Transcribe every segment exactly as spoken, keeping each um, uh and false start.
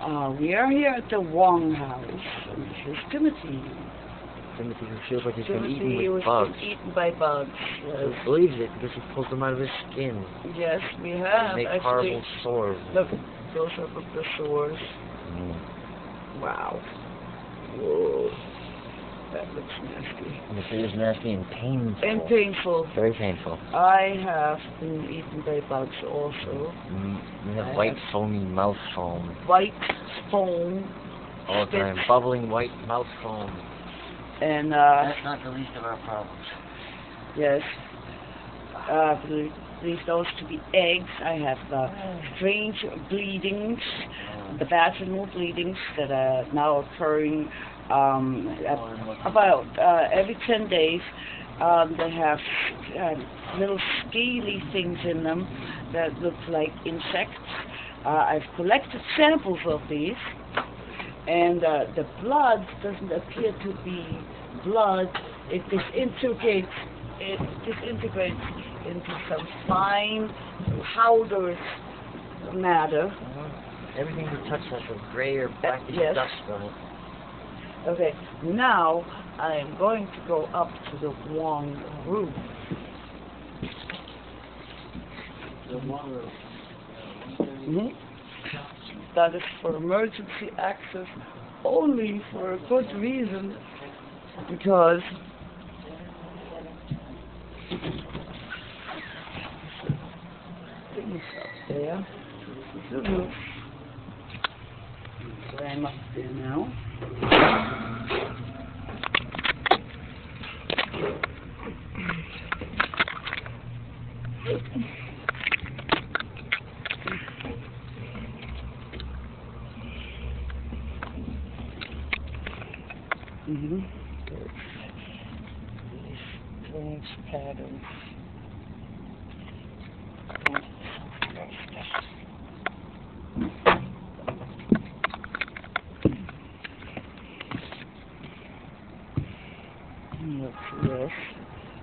Uh, we are here at the Wong house, and here's Timothy. Timothy who feels like he's Timothy been eaten with was bugs. eaten by bugs. Yes. He believes it because he pulls them out of his skin. Yes, we have. They make actually, horrible sores. Look, those are the sores. Mm. Wow. Whoa. That looks nasty. And it is nasty and painful. And painful. Very painful. I have been eaten by bugs also. Mm, you have I white have foamy mouth foam. White foam. All the time. Bubbling white mouth foam. And, uh... that's not the least of our problems. Yes. Uh, these those to be eggs. I have uh, strange bleedings, the vaginal bleedings that are now occurring. Um, about uh, every ten days, um, they have uh, little scaly things in them that look like insects. Uh, I've collected samples of these, and uh, the blood doesn't appear to be blood. It disintegrates. It disintegrates into some fine powdered matter. Mm-hmm. Everything you touch has a gray or blackish uh, yes. dust on it. Okay, now I am going to go up to the Wong roof. The Wong roof. Mm-hmm. That is for emergency access only for a good reason, because things up there. This is the roof. So I'm up there now. Mm-hmm. These strange patterns. Let's see this.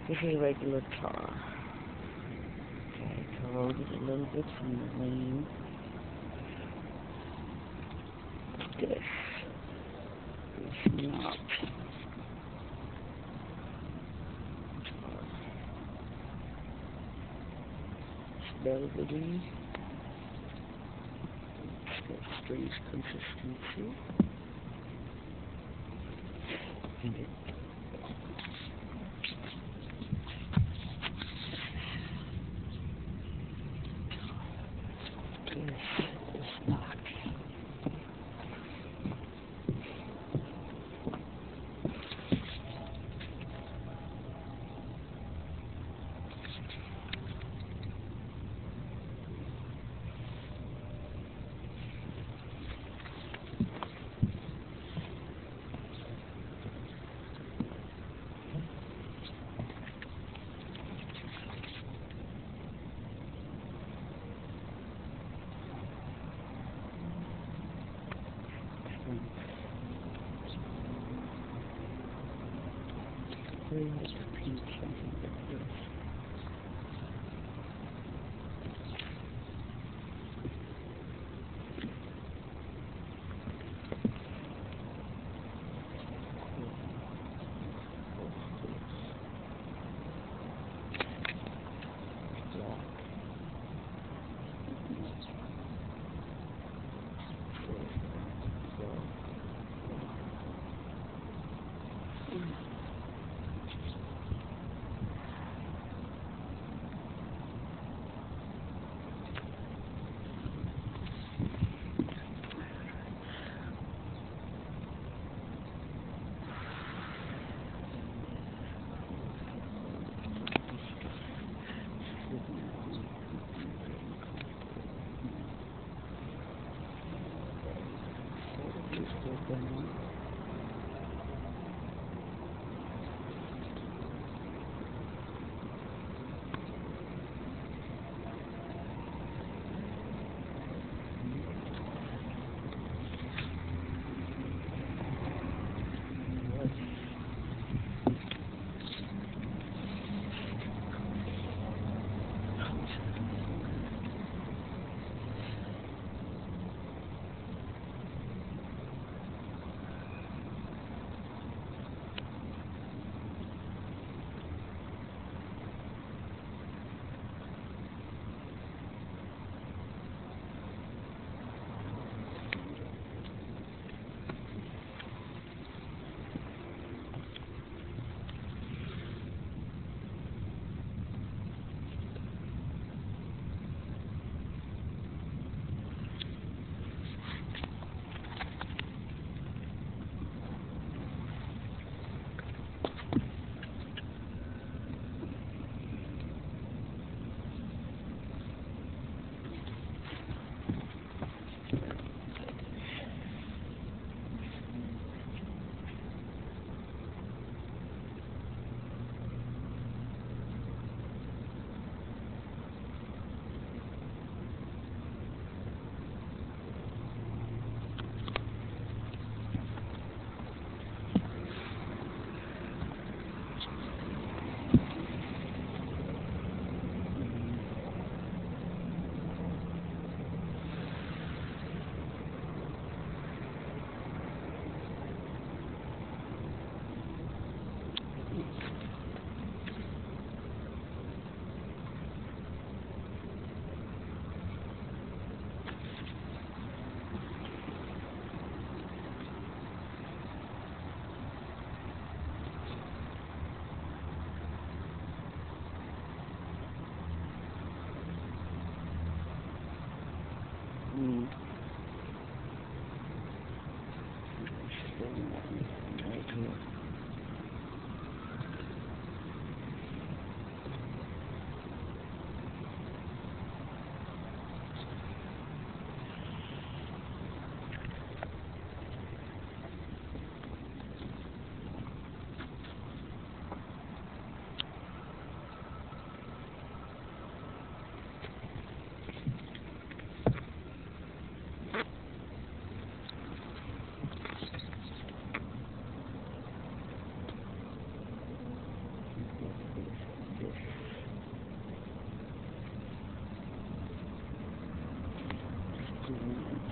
This is regular tar. Okay, corroded a little bit from the rain. This. It's not. It's velvety. It's got strange consistency. And it very much pink, something like this.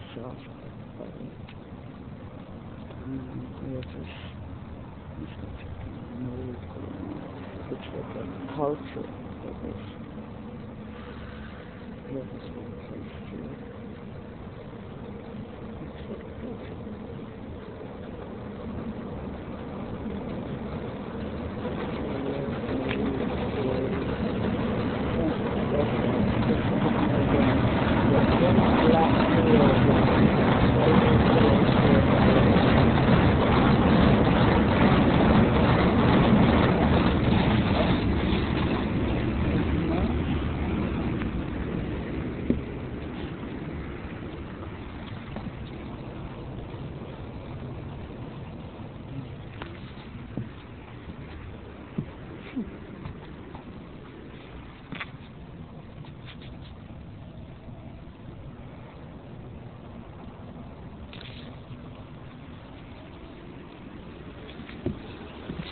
myself. It's like a culture that is, that is one place here.